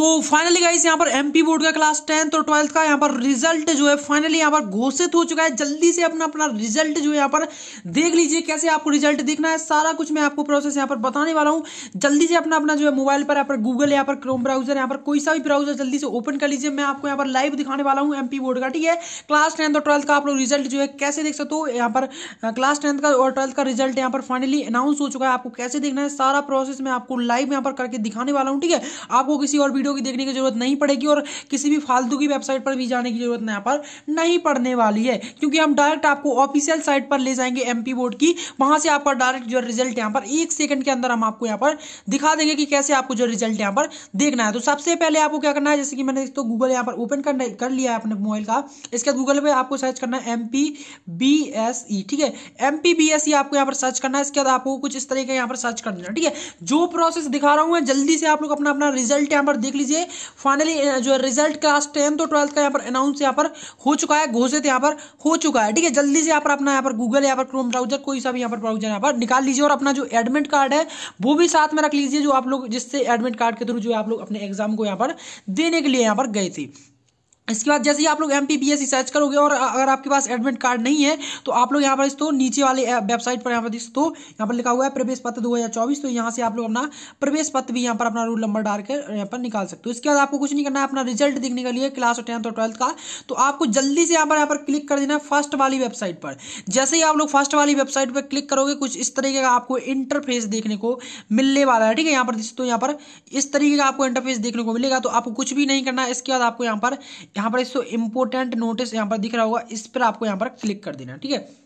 तो finally guys यहाँ पर एमपी बोर्ड का क्लास 10th और 12th का यहाँ पर रिजल्ट जो है फाइनली यहाँ पर घोषित हो चुका है। जल्दी से अपना अपना रिजल्ट जो है यहाँ पर देख लीजिए। कैसे आपको रिजल्ट देखना है सारा कुछ मैं आपको प्रोसेस यहाँ पर बताने वाला हूँ। जल्दी से अपना अपना जो है मोबाइल पर यहाँ पर गूगल यहाँ पर क्रोम ब्राउजर यहाँ पर कोई सा भी ब्राउजर जल्दी से ओपन कर लीजिए। मैं आपको यहाँ पर लाइव दिखाने वाला हूँ एमपी बोर्ड का, ठीक है। क्लास 10th और 12th का आप लोग रिजल्ट जो है कैसे देख सकते हो, यहाँ पर क्लास 10th का और 12th का रिजल्ट यहाँ पर फाइनली अनाउंस हो चुका है। आपको कैसे देखना है सारा प्रोसेस मैं आपको लाइव यहाँ पर करके दिखाने वाला हूँ, ठीक है। आपको किसी और वीडियो की देखने की जरूरत नहीं पड़ेगी और किसी भी फालतू की वेबसाइट पर भी जाने की जरूरत यहाँ पर नहीं पड़ने वाली है, क्योंकि हम डायरेक्ट आपको ऑफिशियल साइट पर ले जाएंगे एमपी बोर्ड की। वहां से आपका डायरेक्ट जो रिजल्ट यहाँ पर एक सेकंड के अंदर हम आपको यहाँ पर दिखा देंगे कि कैसे आपको जो रिजल्ट यहाँ पर देखना है। तो सबसे पहले आपको क्या करना है, जैसे कि मैंने तो गूगल यहाँ पर ओपन कर लिया है अपने मोबाइल का। इसके गूगल पे आपको सर्च करना है MPBSE, ठीक है। MPBSE आपको यहाँ पर सर्च करना है। इसके बाद आपको कुछ इस तरीके यहाँ पर सर्च कर देना, ठीक है। जो प्रोसेस दिखा रहा हूँ जल्दी से आप लोग अपना अपना रिजल्ट यहाँ पर देख लीजिए। फाइनली जो रिजल्ट क्लास 10th और 12th का यहाँ पर अनाउंस यहाँ पर हो चुका है, घोषित यहाँ पर हो चुका है, ठीक है। जल्दी से आप अपना यहाँ पर गूगल यहाँ पर क्रोम ब्राउजर कोई सा भी यहाँ पर ब्राउजर यहाँ पर निकाल लीजिए और अपना जो एडमिट कार्ड है वो भी साथ में रख लीजिए, जो आप लोग जिससे एडमिट कार्ड के थ्रू जो आप लोग अपने एग्जाम को यहाँ पर देने के लिए यहाँ पर गए थे। इसके बाद जैसे ही आप लोग MPBSE सर्च करोगे और अगर आपके पास एडमिट कार्ड नहीं है तो आप लोग यहाँ पर तो नीचे वाले वेबसाइट पर यहाँ पर देखो, यहाँ पर लिखा हुआ है प्रवेश पत्र 2024। तो यहाँ से आप लोग अपना प्रवेश पत्र भी यहाँ पर अपना रोल नंबर डाल कर यहाँ पर निकाल सकते हो। इसके बाद आपको कुछ नहीं करना है, अपना रिजल्ट देखने के लिए क्लास 10th और 12th का तो आपको जल्दी से यहाँ पर क्लिक कर देना है फर्स्ट वाली वेबसाइट पर। जैसे ही आप लोग फर्स्ट वाली वेबसाइट पर क्लिक करोगे कुछ इस तरीके का आपको इंटरफेस देखने को मिलने वाला है, ठीक है। यहाँ पर दोस्तों यहाँ पर इस तरीके का आपको इंटरफेस देखने को मिलेगा, तो आपको कुछ भी नहीं करना है। इसके बाद आपको यहाँ पर इसको इंपॉर्टेंट नोटिस यहाँ पर दिख रहा होगा, इस पर आपको यहाँ पर क्लिक कर देना, ठीक है।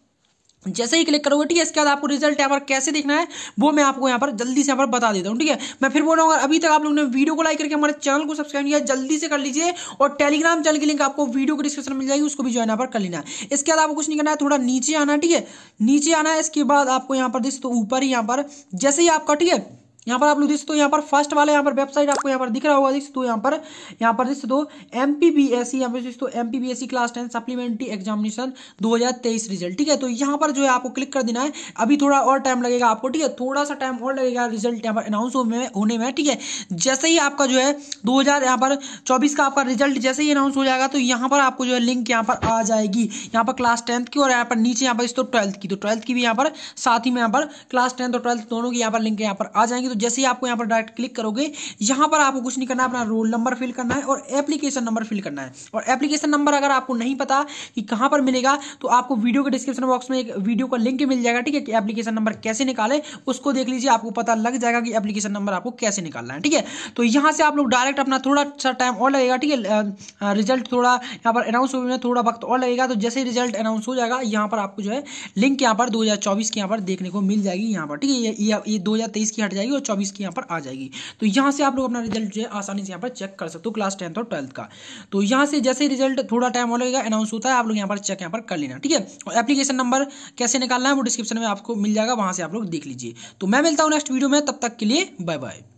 जैसे ही क्लिक करोगे, ठीक है। इसके बाद आपको रिजल्ट यहाँ पर कैसे देखना है वो मैं आपको यहाँ पर जल्दी से यहाँ पर बता देता हूँ, ठीक है। मैं फिर बोल रहा हूँ, अगर अभी तक आप लोगों ने वीडियो को लाइक करके हमारे चैनल को सब्सक्राइब किया जल्दी से कर लीजिए और टेलीग्राम चैनल की लिंक आपको वीडियो के डिस्क्रिप्शन में मिल जाएगी, उसको भी ज्वाइन यहाँ पर कर लेना। इसके बाद आपको कुछ नहीं करना है, थोड़ा नीचे आना, ठीक है। नीचे आना है, इसके बाद आपको यहाँ पर दोस्तों ऊपर ही यहाँ पर जैसे ही आपका, ठीक है, यहाँ पर आप लोग दोस्तों यहाँ पर फर्स्ट वाले यहाँ पर वेबसाइट आपको यहाँ पर दिख रहा होगा दोस्तों, यहाँ पर दोस्तों MPBSE, यहाँ पर दोस्तों MPBSE class 10 supplementary examination 2023 result, ठीक है। तो यहाँ पर जो है आपको क्लिक कर देना है। अभी थोड़ा और टाइम लगेगा आपको, ठीक है, थोड़ा सा टाइम और लगेगा रिजल्ट यहाँ पर अनाउंस होने में, ठीक है। जैसे ही आपका जो है 2024 का आपका रिजल्ट जैसे ही अनाउंस हो जाएगा तो यहाँ पर आपको जो है लिंक यहाँ पर आ जाएगी, यहाँ पर क्लास 10th की और यहाँ पर नीचे यहाँ पर दोस्तों 12th की। तो 12th की भी यहाँ पर साथ ही में यहाँ पर क्लास 10th और 12th दोनों की यहाँ पर लिंक यहाँ पर आ जाएंगी। तो जैसे ही आपको यहाँ पर डायरेक्ट क्लिक करोगे, यहाँ पर आपको कुछ नहीं करना है, अपना रोल नंबर फिल करना है और एप्लीकेशन नंबर फिल करना है। और एप्लीकेशन नंबर अगर आपको नहीं पता कि कहाँ पर मिलेगा तो आपको वीडियो के डिस्क्रिप्शन बॉक्स में एक वीडियो का लिंक मिल जाएगा, ठीक है, कि एप्लीकेशन नंबर कैसे निकालें उसको देख लीजिए, आपको पता लग जाएगा कि एप्लीकेशन नंबर आपको कैसे निकालना है, ठीक है। तो यहाँ से आप लोग डायरेक्ट अपना थोड़ा सा टाइम और लगेगा, ठीक है, रिजल्ट थोड़ा यहाँ पर अनाउंस होने में थोड़ा वक्त और लगेगा। तो जैसे ही रिजल्ट अनाउंस हो जाएगा यहाँ पर आपको जो है लिंक यहाँ पर 2024 की यहाँ पर देखने को मिल जाएगी, यहाँ पर, ठीक है। ये 2023 की हट जाएगी 24 की यहाँ पर आ जाएगी। तो यहाँ से आप लोग अपना रिजल्ट जो है आसानी से यहाँ पर चेक कर सकते हो क्लास 10th और 12th का। तो यहाँ से जैसे रिजल्ट थोड़ा टाइम हो लगेगा अनाउंस होता है, आप लोग यहाँ पर चेक यहाँ पर कर लेना, ठीक है। और एप्लीकेशन नंबर कैसे निकालना है वो डिस्क्रिप्शन में आपको मिल जाएगा, वहाँ से आप लोग देख लीजिए। तो मैं मिलता हूँ नेक्स्ट वीडियो में, तब तक के लिए बाय बाय।